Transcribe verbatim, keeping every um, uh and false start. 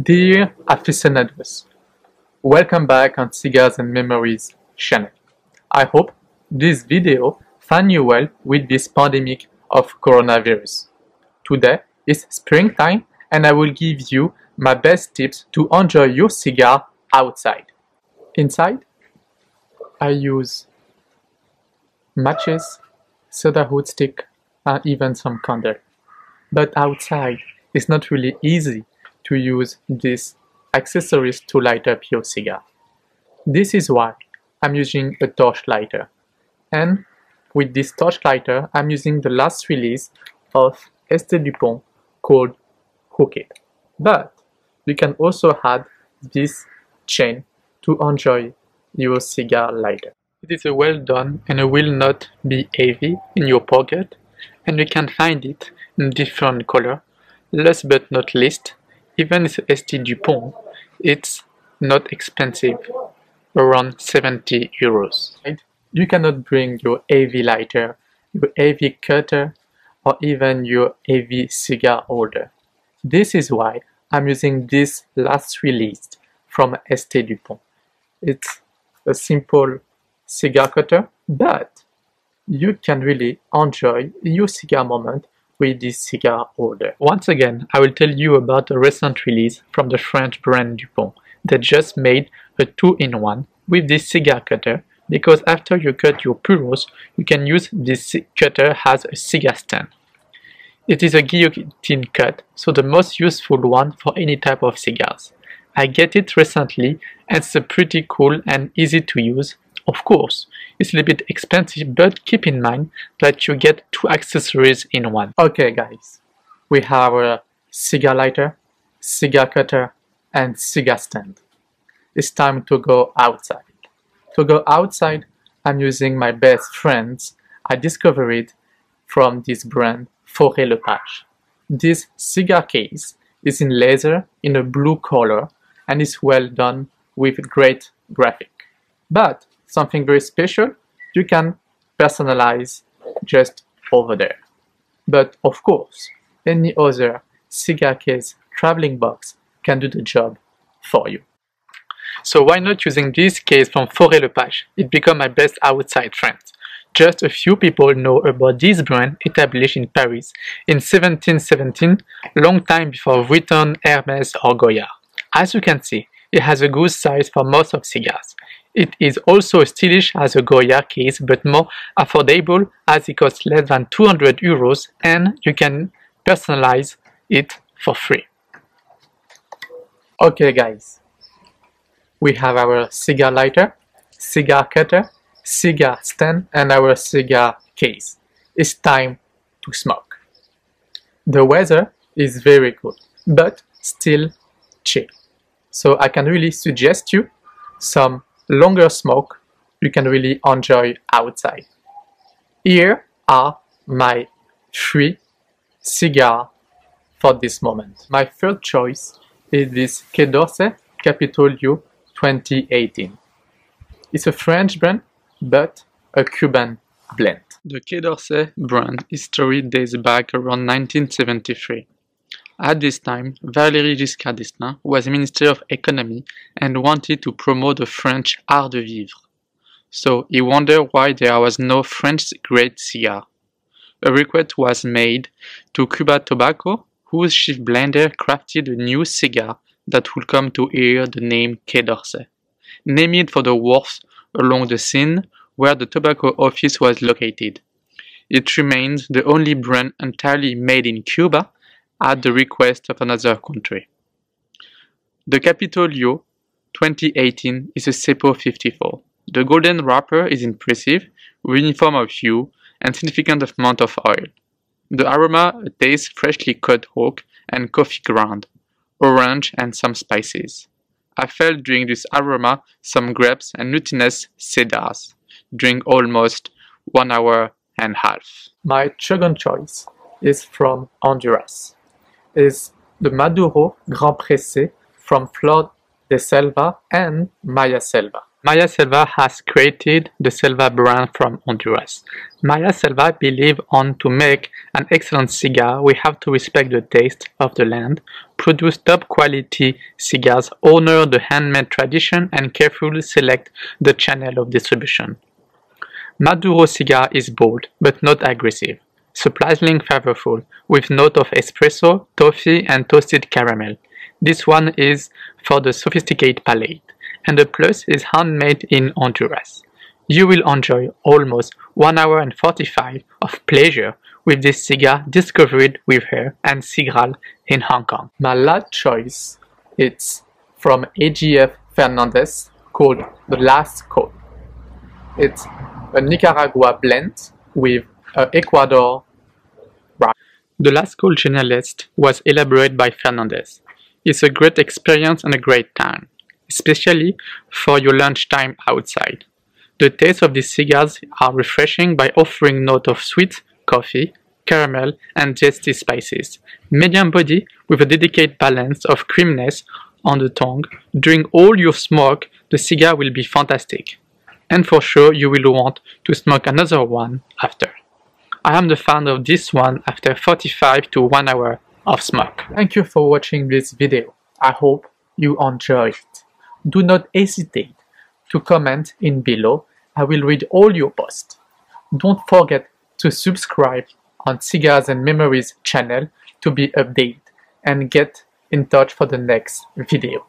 Dear aficionados, welcome back on Cigars and Memories channel. I hope this video found you well with this pandemic of coronavirus. Today is springtime and I will give you my best tips to enjoy your cigar outside. Inside, I use matches, soda wood stick and even some candle. But outside, it's not really easy to use these accessories to light up your cigar. This is why I'm using a torch lighter, and with this torch lighter I'm using the last release of S T Dupont called Hook It. But you can also add this chain to enjoy your cigar lighter. It is well done and it will not be heavy in your pocket, and you can find it in different color. Last but not least, even with S T Dupont, it's not expensive, around seventy euros. You cannot bring your heavy lighter, your heavy cutter, or even your heavy cigar holder. This is why I'm using this last release from S T Dupont. It's a simple cigar cutter, but you can really enjoy your cigar moment with this cigar holder. Once again, I will tell you about a recent release from the French brand Dupont that just made a two in one with this cigar cutter, because after you cut your puros, you can use this cutter as a cigar stand. It is a guillotine cut, so the most useful one for any type of cigars. I get it recently and it's pretty cool and easy to use. Of course, it's a little bit expensive, but keep in mind that you get two accessories in one. Okay guys, we have a cigar lighter, cigar cutter and cigar stand. It's time to go outside. To go outside, I'm using my best friends. I discovered it from this brand, Fauré Lepage. This cigar case is in leather in a blue color and is well done with great graphic. But something very special, you can personalize just over there. But of course, any other cigar case traveling box can do the job for you. So why not using this case from Fauré Lepage? It became my best outside friend. Just a few people know about this brand established in Paris in seventeen seventeen, long time before Vuitton, Hermès or Goya. As you can see, it has a good size for most of cigars. It is also stylish as a Goya case, but more affordable as it costs less than two hundred euros and you can personalize it for free. Okay guys, we have our cigar lighter, cigar cutter, cigar stand and our cigar case. It's time to smoke. The weather is very good, but still chill. So I can really suggest you some longer smoke you can really enjoy outside. Here are my three cigars for this moment. My first choice is this Quai d'Orsay Capitolio twenty eighteen. It's a French brand, but a Cuban blend. The Quai d'Orsay brand history dates back around nineteen seventy-three. At this time, Valéry Giscard d'Estaing was Minister of Economy and wanted to promote the French art de vivre. So he wondered why there was no French great cigar. A request was made to Cuba Tobacco, whose chief blender crafted a new cigar that would come to bear the name Quai d'Orsay, named for the wharf along the Seine where the tobacco office was located. It remains the only brand entirely made in Cuba at the request of another country. The Capitolio twenty eighteen is a Cepo fifty-four. The golden wrapper is impressive, uniform of hue and significant amount of oil. The aroma tastes freshly cut oak and coffee ground, orange and some spices. I felt during this aroma some grapes and nuttiness cedars during almost one hour and a half. My second choice is from Honduras. Is the Maduro Grand Pressé from Flor de Selva and Maya Selva. Maya Selva has created the Selva brand from Honduras. Maya Selva believed on to make an excellent cigar, we have to respect the taste of the land, produce top quality cigars, honor the handmade tradition, and carefully select the channel of distribution. Maduro cigar is bold, but not aggressive, surprisingly flavorful, with note of espresso, toffee, and toasted caramel. This one is for the sophisticated palate, and the plus is handmade in Honduras. You will enjoy almost one hour and forty-five of pleasure with this cigar discovered with her and Sigral in Hong Kong. My last choice is from A G F Fernandez called The Last Call. It's a Nicaragua blend with uh, Ecuador. The Last Call Geniales was elaborated by Fernandez. It's a great experience and a great time, especially for your lunchtime outside. The taste of these cigars are refreshing by offering notes of sweet, coffee, caramel, and zesty spices. Medium body with a delicate balance of creaminess on the tongue. During all your smoke, the cigar will be fantastic. And for sure, you will want to smoke another one after. I am the fan of this one after forty-five to one hour of smoke. Thank you for watching this video. I hope you enjoyed it. Do not hesitate to comment in below. I will read all your posts. Don't forget to subscribe on Cigars and Memories channel to be updated and get in touch for the next video.